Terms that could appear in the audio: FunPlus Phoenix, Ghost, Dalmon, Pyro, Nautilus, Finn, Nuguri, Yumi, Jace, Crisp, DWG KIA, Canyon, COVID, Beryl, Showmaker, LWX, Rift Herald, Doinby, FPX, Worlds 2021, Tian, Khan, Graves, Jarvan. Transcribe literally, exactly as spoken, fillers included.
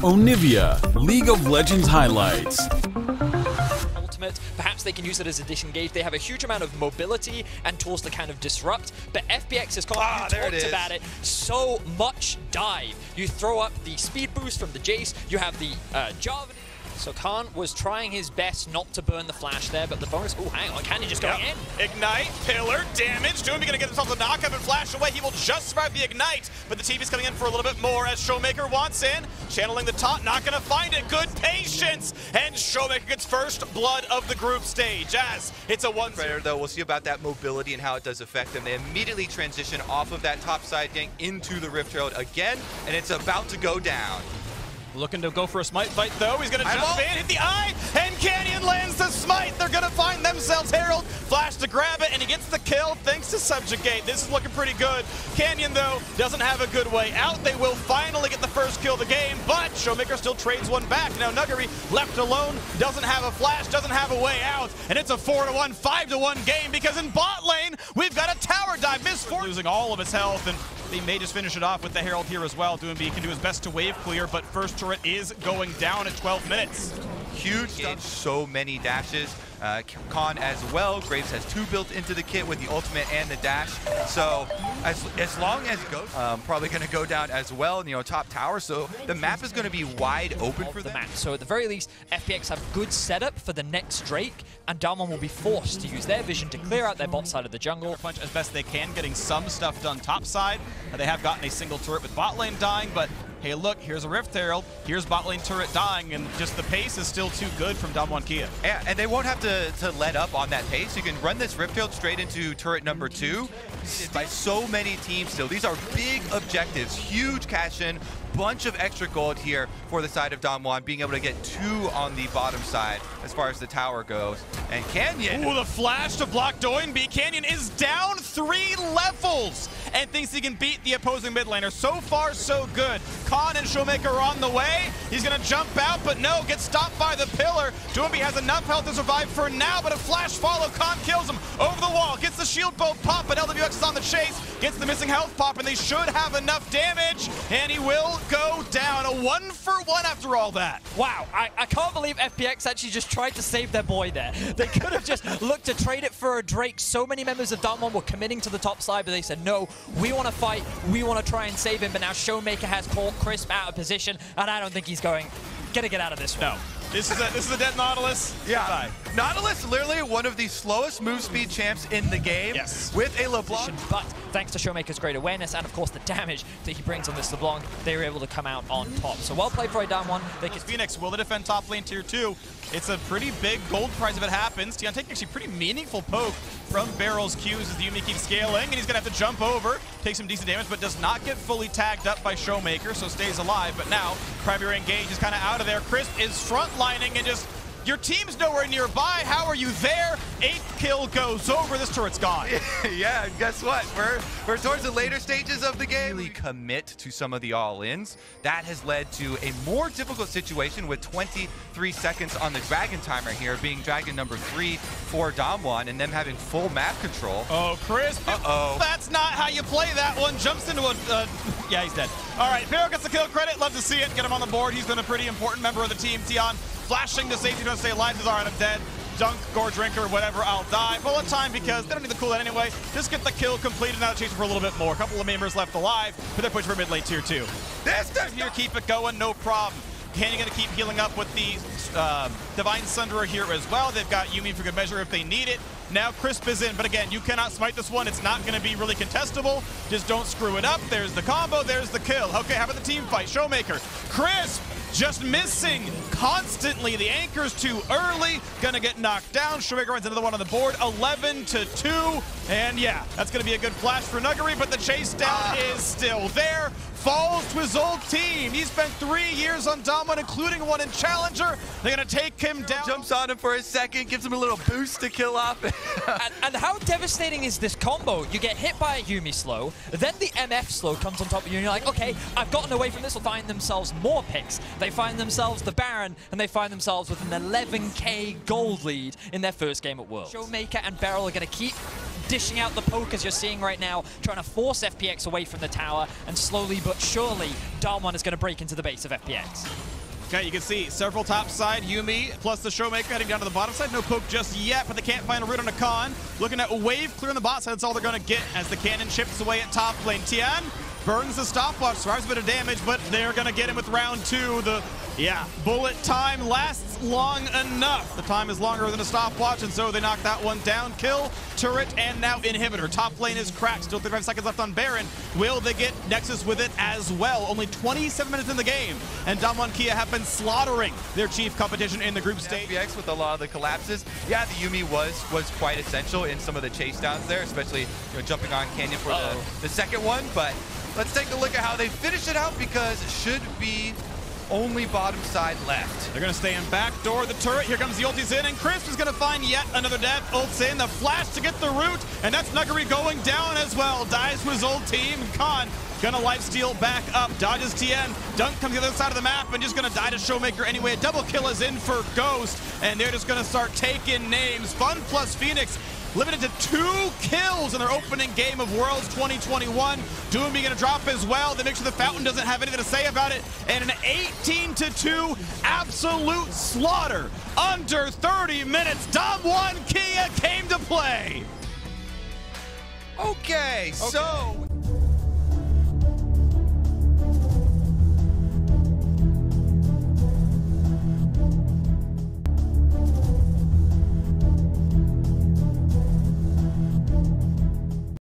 Onivia, League of Legends highlights. Ultimate, perhaps they can use it as a addition gauge. They have a huge amount of mobility and tools to kind of disrupt, but F P X has gone, ah, you talked it about it, so much dive. You throw up the speed boost from the Jace, you have the uh, Jarvan. So Khan was trying his best not to burn the flash there, but the bonus, oh hang on, Canyon just going yep. in. Ignite, pillar, damage, Doinby gonna get themselves a knock up and flash away. He will just survive the ignite, but the T V's coming in for a little bit more as Showmaker wants in. Channeling the top, not gonna find it, good patience! And Showmaker gets first blood of the group stage, as it's a one player though, we'll see about that mobility and how it does affect them. They immediately transition off of that top side gank into the Rift Herald again, and it's about to go down. Looking to go for a smite fight though. He's gonna jump in, hit the eye, and Canyon lands the smite. They're gonna find themselves Herald. Flash to grab it, and he gets the kill thanks to Subjugate. This is looking pretty good. Canyon though doesn't have a good way out. They will finally get the first kill of the game, but Showmaker still trades one back. Now Nuguri left alone, doesn't have a flash, doesn't have a way out, and it's a four to one, five to one game because in bot lane we've got a tower dive. Misfortune losing all of his health, and they may just finish it off with the Herald here as well. Doinby can do his best to wave clear, but first turret is going down at twelve minutes. Huge game, so many dashes. Uh, Khan as well. Graves has two built into the kit with the ultimate and the dash. So as, as long as Ghost um, probably going to go down as well, you know, top tower. So the map is going to be wide open for the map. So at the very least, F P X have good setup for the next Drake, and Dalmon will be forced to use their vision to clear out their bot side of the jungle. Punch as best they can, getting some stuff done top side. Uh, they have gotten a single turret with bot lane dying, but hey, look, here's a Rift Herald, here's bot lane turret dying, and just the pace is still too good from D W G K I A. Yeah, and they won't have to, to let up on that pace. You can run this Rift Herald straight into turret number two by so many teams still. These are big objectives, huge cash in, bunch of extra gold here for the side of D W G, being able to get two on the bottom side as far as the tower goes. And Canyon. Ooh, the flash to block Doinby. Canyon is down three levels and thinks he can beat the opposing mid laner. So far, so good. Khan and Showmaker are on the way. He's gonna jump out, but no, gets stopped by the pillar. Doinby has enough health to survive for now, but a flash follow. Khan kills him over the wall, gets the shield bolt pop, but L W X is on the chase, gets the missing health pop, and they should have enough damage, and he will go down. A one for one after all that. Wow, I, I can't believe F P X actually just tried to save their boy there. They could have just looked to trade it for a Drake. So many members of Dalmon were committing to the top side, but they said, no, we want to fight, we want to try and save him, but now Showmaker has caught Crisp out of position, and I don't think he's going, gotta get out of this one. No. This is a, this is a dead Nautilus. Yeah. Bye. Nautilus, literally one of the slowest move speed champs in the game. Yes. With a LeBlanc. But thanks to Showmaker's great awareness and of course the damage that he brings on this LeBlanc, they were able to come out on top. So well played for a down one. They can Phoenix, will they defend top lane tier two? It's a pretty big gold prize if it happens. Tian taking actually pretty meaningful poke from Beryl's Qs as the Yumi keeps scaling, and he's gonna have to jump over, take some decent damage, but does not get fully tagged up by Showmaker, so stays alive. But now primary engage is kind of out of there. Crisp is front lining and just, your team's nowhere nearby. How are you there? Eighth kill goes over. This turret's gone. Yeah, and guess what? We're, we're towards the later stages of the game. Really commit to some of the all-ins. That has led to a more difficult situation with twenty-three seconds on the Dragon timer here, being Dragon number three for D W G, and them having full map control. Oh, Crisp. Uh-oh. That's not how you play that one. Jumps into a... Uh, yeah, he's dead. All right, Pyro gets the kill credit. Love to see it. Get him on the board. He's been a pretty important member of the team. Tian flashing to safety, don't stay alive, Desire, I'm dead. Dunk, gore drinker, whatever, I'll die. But one time because they don't need the cooldown anyway. Just get the kill completed, now chasing for a little bit more. A couple of members left alive, but they're pushing for mid lane tier two. This does here, keep it going, no problem. Canyon gonna keep healing up with the uh, Divine Sunderer here as well. They've got Yumi for good measure if they need it. Now Crisp is in, but again, you cannot smite this one. It's not gonna be really contestable. Just don't screw it up. There's the combo, there's the kill. Okay, how about the team fight? Showmaker, Crisp, just missing constantly. The anchor's too early, gonna get knocked down. Showmaker runs another one on the board, eleven to two. And yeah, that's gonna be a good flash for Nuguri, but the chase down ah. is still there. Falls to his old team. He spent three years on D W G, including one in Challenger. They're gonna take him down. Jumps on him for a second, gives him a little boost to kill off. and, and how devastating is this combo? You get hit by a Yumi slow, then the M F slow comes on top of you, and you're like, okay, I've gotten away from this. They'll find themselves more picks. They find themselves the Baron, and they find themselves with an eleven K gold lead in their first game at Worlds. Showmaker and Beryl are going to keep dishing out the poke as you're seeing right now, trying to force F P X away from the tower, and slowly but surely, Darmon is going to break into the base of F P X. Okay, you can see several top side, Yumi plus the Showmaker heading down to the bottom side. No poke just yet, but they can't find a root on a Khan. Looking at a wave clear on the bot side, that's all they're going to get as the Cannon chips away at top lane. Tian burns the stopwatch, survives a bit of damage, but they're going to get him with round two. The, yeah, bullet time lasts long enough. The time is longer than a stopwatch, and so they knock that one down. Kill, turret, and now inhibitor. Top lane is cracked. Still thirty-five seconds left on Baron. Will they get Nexus with it as well? Only twenty-seven minutes in the game, and Divine Sunderer have been slaughtering their chief competition in the group stage. F P X with a lot of the collapses. Yeah, the Yumi was was quite essential in some of the chase downs there, especially, you know, jumping on Canyon for Uh-oh. the, the second one, but let's take a look at how they finish it out, because it should be only bottom side left. They're going to stay in back door of the turret. Here comes the ultis in, and Crisp is going to find yet another death. Ults in, the flash to get the root, and that's Nuguri going down as well. Dies to his old team. Khan going to lifesteal back up. Dodges T N. Dunk comes to the other side of the map and just going to die to Showmaker anyway. A double kill is in for Ghost, and they're just going to start taking names. Fun plus Phoenix limited to two kills in their opening game of Worlds twenty twenty-one. Doinby gonna drop as well. They make sure the Fountain doesn't have anything to say about it. And an eighteen to two absolute slaughter. Under thirty minutes, D W G K I A came to play. Okay, okay. so